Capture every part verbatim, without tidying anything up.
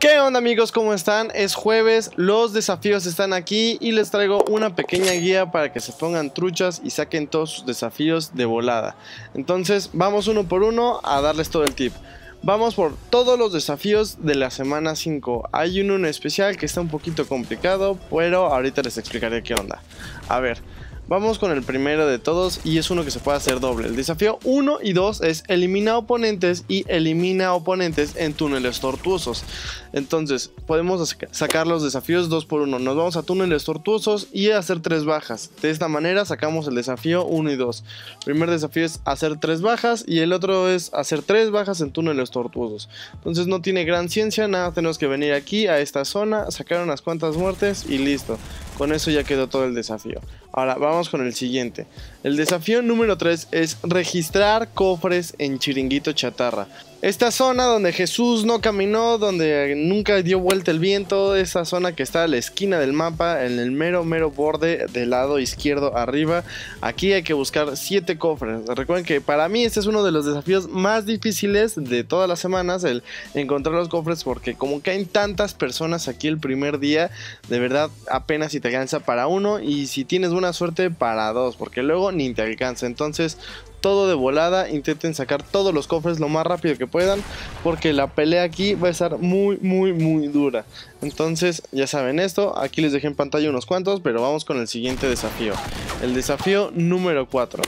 ¿Qué onda, amigos? ¿Cómo están? Es jueves, los desafíos están aquí y les traigo una pequeña guía para que se pongan truchas y saquen todos sus desafíos de volada. Entonces vamos uno por uno a darles todo el tip. Vamos por todos los desafíos de la semana cinco. Hay uno en especial que está un poquito complicado, pero ahorita les explicaré qué onda. A ver, vamos con el primero de todos y es uno que se puede hacer doble. El desafío uno y dos es elimina oponentes y elimina oponentes en túneles tortuosos. Entonces podemos sacar los desafíos dos por uno. Nos vamos a túneles tortuosos y hacer tres bajas. De esta manera sacamos el desafío uno y dos. El primer desafío es hacer tres bajas y el otro es hacer tres bajas en túneles tortuosos. Entonces no tiene gran ciencia, nada, tenemos que venir aquí a esta zona, sacar unas cuantas muertes y listo. Con eso ya quedó todo el desafío. Ahora vamos con el siguiente. El desafío número tres es registrar cofres en Chiringuito Chatarra. Esta zona donde Jesús no caminó, donde nunca dio vuelta el viento, esa zona que está a la esquina del mapa, en el mero mero borde del lado izquierdo arriba. Aquí hay que buscar siete cofres. Recuerden que para mí este es uno de los desafíos más difíciles de todas las semanas, el encontrar los cofres, porque como caen tantas personas aquí el primer día, de verdad apenas si te alcanza para uno, y si tienes buena suerte para dos, porque luego ni te alcanza. Entonces todo de volada, intenten sacar todos los cofres lo más rápido que puedan, porque la pelea aquí va a estar muy muy muy dura. Entonces ya saben esto, aquí les dejé en pantalla unos cuantos, pero vamos con el siguiente desafío. El desafío número cuatro.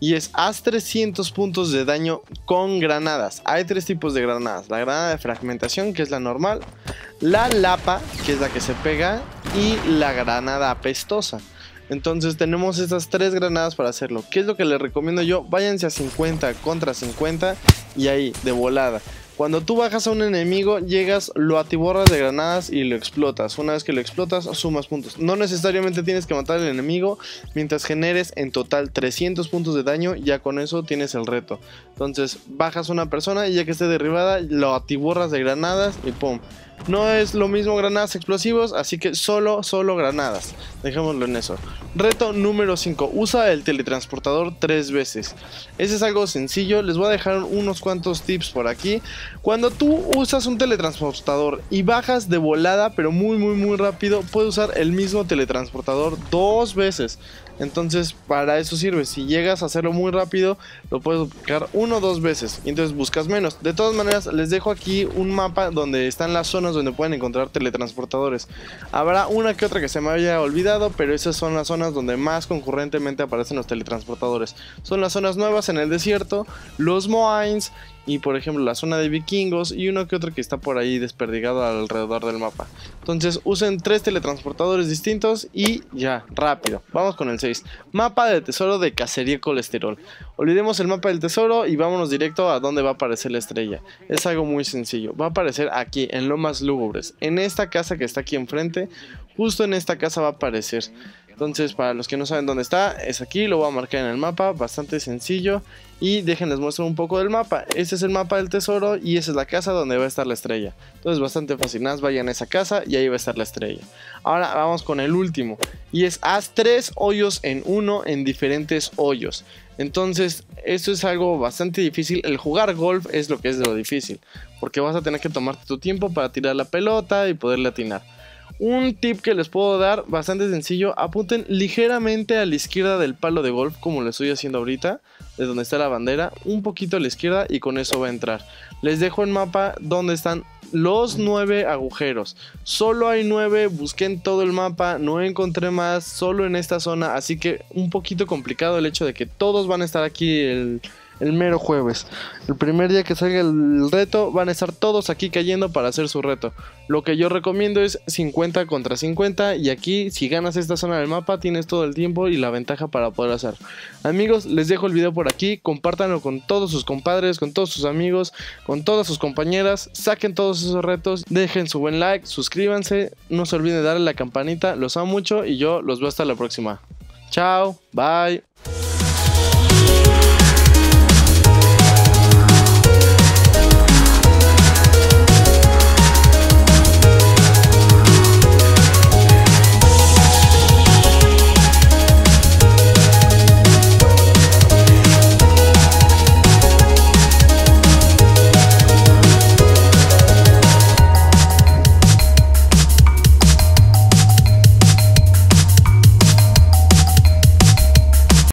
Y es haz trescientos puntos de daño con granadas. Hay tres tipos de granadas. La granada de fragmentación, que es la normal. La lapa, que es la que se pega. Y la granada apestosa. Entonces tenemos estas tres granadas para hacerlo. ¿Qué es lo que les recomiendo yo? Váyanse a cincuenta contra cincuenta y ahí, de volada. Cuando tú bajas a un enemigo, llegas, lo atiborras de granadas y lo explotas. Una vez que lo explotas, sumas puntos. No necesariamente tienes que matar al enemigo, mientras generes en total trescientos puntos de daño, ya con eso tienes el reto. Entonces bajas a una persona y ya que esté derribada, lo atiborras de granadas y pum. No es lo mismo granadas explosivos, así que solo, solo granadas. Dejémoslo en eso. Reto número cinco. Usa el teletransportador tres veces. Ese es algo sencillo. Les voy a dejar unos cuantos tips por aquí. Cuando tú usas un teletransportador y bajas de volada, pero muy, muy, muy rápido, puedes usar el mismo teletransportador dos veces. Entonces para eso sirve. Si llegas a hacerlo muy rápido, lo puedes buscar uno o dos veces y entonces buscas menos. De todas maneras les dejo aquí un mapa donde están las zonas donde pueden encontrar teletransportadores. Habrá una que otra que se me haya olvidado, pero esas son las zonas donde más concurrentemente aparecen los teletransportadores. Son las zonas nuevas en el desierto, los Moines y por ejemplo la zona de vikingos, y uno que otro que está por ahí desperdigado alrededor del mapa. Entonces usen tres teletransportadores distintos y ya, rápido. Vamos con el seis. Mapa del tesoro de Cacería Colesterol. Olvidemos el mapa del tesoro y vámonos directo a donde va a aparecer la estrella. Es algo muy sencillo. Va a aparecer aquí en Lomas Lúgubres, en esta casa que está aquí enfrente. Justo en esta casa va a aparecer. Entonces para los que no saben dónde está, es aquí, lo voy a marcar en el mapa, bastante sencillo. Y déjenles muestro un poco del mapa. Este es el mapa del tesoro y esa es la casa donde va a estar la estrella. Entonces bastante fácil, nada más vayan a esa casa y ahí va a estar la estrella. Ahora vamos con el último. Y es haz tres hoyos en uno en diferentes hoyos. Entonces esto es algo bastante difícil. El jugar golf es lo que es de lo difícil, porque vas a tener que tomarte tu tiempo para tirar la pelota y poderle atinar. Un tip que les puedo dar, bastante sencillo, apunten ligeramente a la izquierda del palo de golf, como lo estoy haciendo ahorita, de donde está la bandera, un poquito a la izquierda y con eso va a entrar. Les dejo el mapa donde están los nueve agujeros. Solo hay nueve, busqué en todo el mapa, no encontré más, solo en esta zona, así que un poquito complicado el hecho de que todos van a estar aquí el... el mero jueves. El primer día que salga el reto van a estar todos aquí cayendo para hacer su reto. Lo que yo recomiendo es cincuenta contra cincuenta y aquí si ganas esta zona del mapa tienes todo el tiempo y la ventaja para poder hacer. Amigos, les dejo el video por aquí, compártanlo con todos sus compadres, con todos sus amigos, con todas sus compañeras, saquen todos esos retos, dejen su buen like, suscríbanse, no se olviden de darle a la campanita, los amo mucho y yo los veo hasta la próxima. Chao, bye.